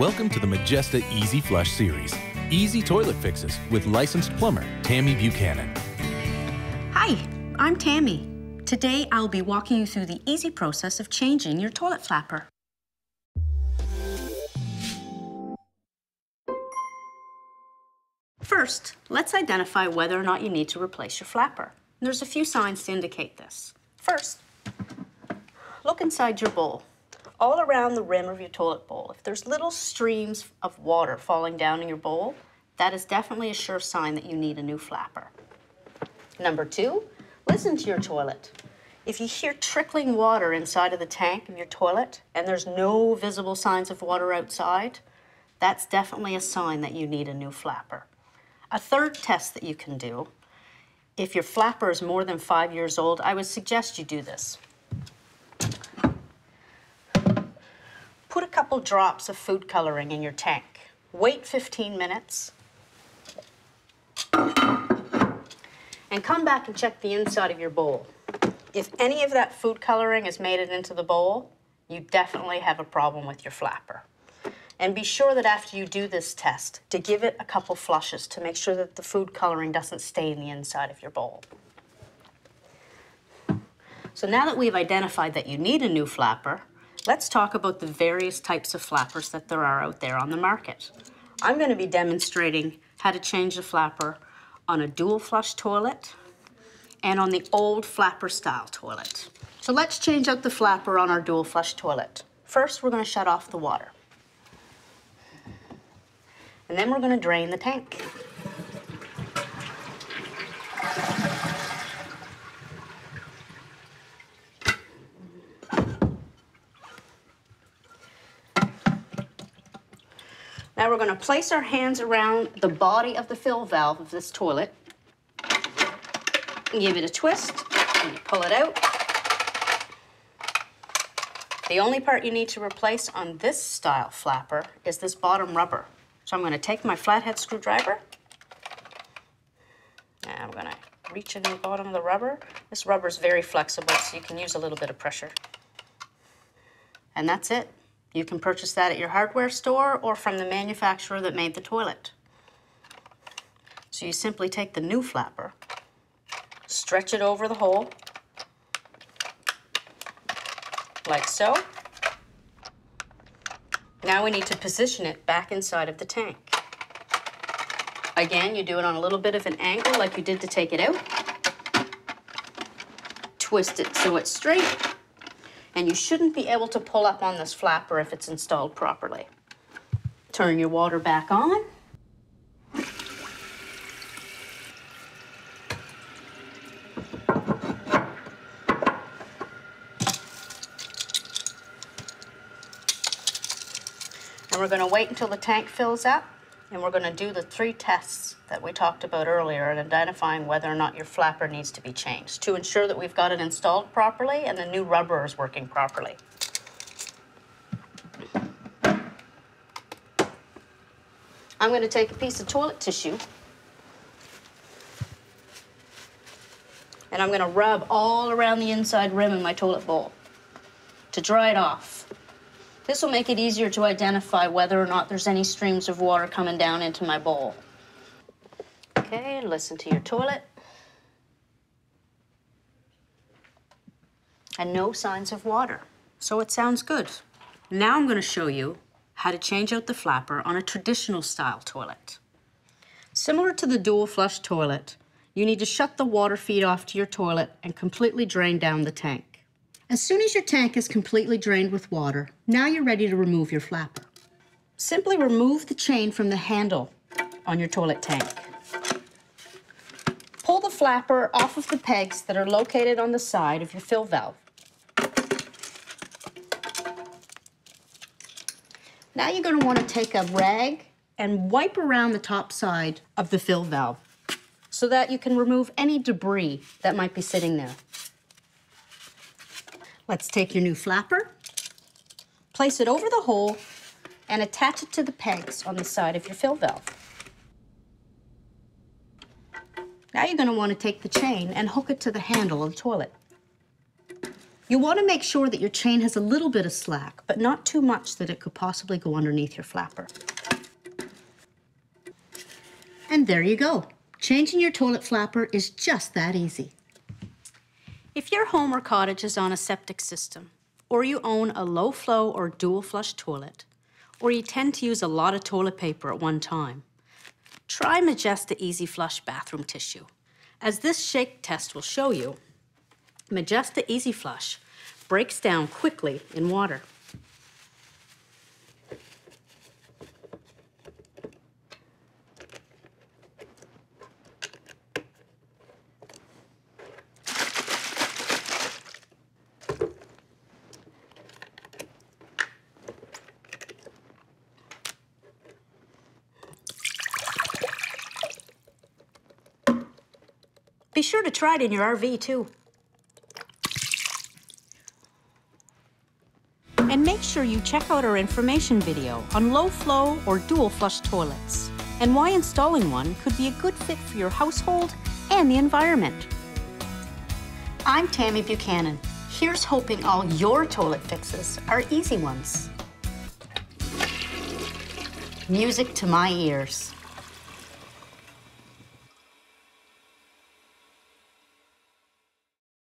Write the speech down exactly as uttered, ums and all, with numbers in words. Welcome to the Majesta Easy Flush Series. Easy toilet fixes with licensed plumber, Tammy Buchanan. Hi, I'm Tammy. Today, I'll be walking you through the easy process of changing your toilet flapper. First, let's identify whether or not you need to replace your flapper. There's a few signs to indicate this. First, look inside your bowl, all around the rim of your toilet bowl. If there's little streams of water falling down in your bowl, that is definitely a sure sign that you need a new flapper. Number two, listen to your toilet. If you hear trickling water inside of the tank of your toilet and there's no visible signs of water outside, that's definitely a sign that you need a new flapper. A third test that you can do, if your flapper is more than five years old, I would suggest you do this. Put a couple drops of food coloring in your tank. Wait fifteen minutes. And come back and check the inside of your bowl. If any of that food coloring has made it into the bowl, you definitely have a problem with your flapper. And be sure that after you do this test, to give it a couple flushes to make sure that the food coloring doesn't stain the inside of your bowl. So now that we've identified that you need a new flapper, let's talk about the various types of flappers that there are out there on the market. I'm going to be demonstrating how to change the flapper on a dual flush toilet and on the old flapper style toilet. So let's change out the flapper on our dual flush toilet. First, we're going to shut off the water. And then we're going to drain the tank. Now we're going to place our hands around the body of the fill valve of this toilet, give it a twist, and you pull it out. The only part you need to replace on this style flapper is this bottom rubber. So I'm going to take my flathead screwdriver, and I'm going to reach in the bottom of the rubber. This rubber is very flexible, so you can use a little bit of pressure. And that's it. You can purchase that at your hardware store or from the manufacturer that made the toilet. So you simply take the new flapper, stretch it over the hole, like so. Now we need to position it back inside of the tank. Again, you do it on a little bit of an angle like you did to take it out. Twist it so it's straight. And you shouldn't be able to pull up on this flapper if it's installed properly. Turn your water back on. And we're going to wait until the tank fills up, and we're going to do the three tests that we talked about earlier in identifying whether or not your flapper needs to be changed to ensure that we've got it installed properly and the new rubber is working properly. I'm going to take a piece of toilet tissue and I'm going to rub all around the inside rim of my toilet bowl to dry it off. This will make it easier to identify whether or not there's any streams of water coming down into my bowl. Okay, listen to your toilet. And no signs of water. So it sounds good. Now I'm going to show you how to change out the flapper on a traditional style toilet. Similar to the dual flush toilet, you need to shut the water feed off to your toilet and completely drain down the tank. As soon as your tank is completely drained with water, now you're ready to remove your flapper. Simply remove the chain from the handle on your toilet tank. Pull the flapper off of the pegs that are located on the side of your fill valve. Now you're going to want to take a rag and wipe around the top side of the fill valve so that you can remove any debris that might be sitting there. Let's take your new flapper, place it over the hole, and attach it to the pegs on the side of your fill valve. Now you're going to want to take the chain and hook it to the handle of the toilet. You want to make sure that your chain has a little bit of slack, but not too much that it could possibly go underneath your flapper. And there you go. Changing your toilet flapper is just that easy. If your home or cottage is on a septic system, or you own a low-flow or dual-flush toilet, or you tend to use a lot of toilet paper at one time, try Majesta Easy Flush bathroom tissue. As this shake test will show you, Majesta Easy Flush breaks down quickly in water. Be sure to try it in your R V, too. And make sure you check out our information video on low-flow or dual-flush toilets and why installing one could be a good fit for your household and the environment. I'm Tammy Buchanan. Here's hoping all your toilet fixes are easy ones. Music to my ears.